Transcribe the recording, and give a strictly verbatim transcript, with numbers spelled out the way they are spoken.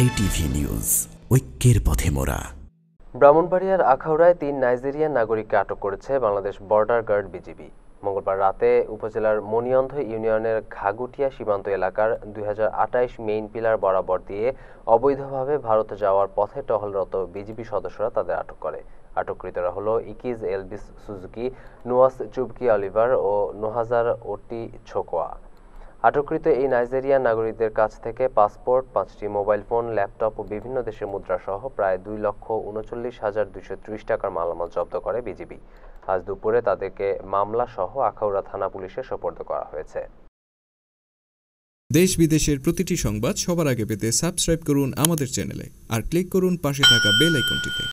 JTV news, ঐক্যের পথে মোরা। ব্রাহ্মণবাড়িয়ার আখাউড়ায় তিন নাইজেরিয়ান নাগরিককে আটক করেছে বাংলাদেশ বর্ডার গার্ড বিজিবি। মঙ্গলবার রাতে উপজেলার মণিয়ন্ধ ইউনিয়নের ঘাগুটিয়া সীমান্ত এলাকার দুই হাজার আটাইশ মেইন পিলার বরাবর দিয়ে অবৈধভাবে ভারতে যাওয়ার পথে টহলরত বিজিবি সদস্যরা তাদের আটক করে। আটককৃতরা হল ইকিজ এলবিস সুজুকি, নুয়াস চুবকি অলিভার ও নোহাজার ওটি ছোকোয়া। আটককৃত এই নাইজেরিয়ান নাগরিকদের কাছ থেকে পাসপোর্ট, পাঁচটি মোবাইল ফোন, ল্যাপটপ ও বিভিন্ন দেশের মুদ্রাসহ প্রায় দুই লক্ষ উনচল্লিশ হাজার দুইশো ত্রিশ টাকার মালামাল জব্দ করে বিজিবি। আজ দুপুরে তাদেরকে মামলাসহ আখাউড়া থানা পুলিশে সোপর্দ করা হয়েছে। দেশ বিদেশের প্রতিটি সংবাদ সবার আগে পেতে সাবস্ক্রাইব করুন আমাদের চ্যানেলে আর ক্লিক করুন পাশে থাকা বেল আইকনটিতে।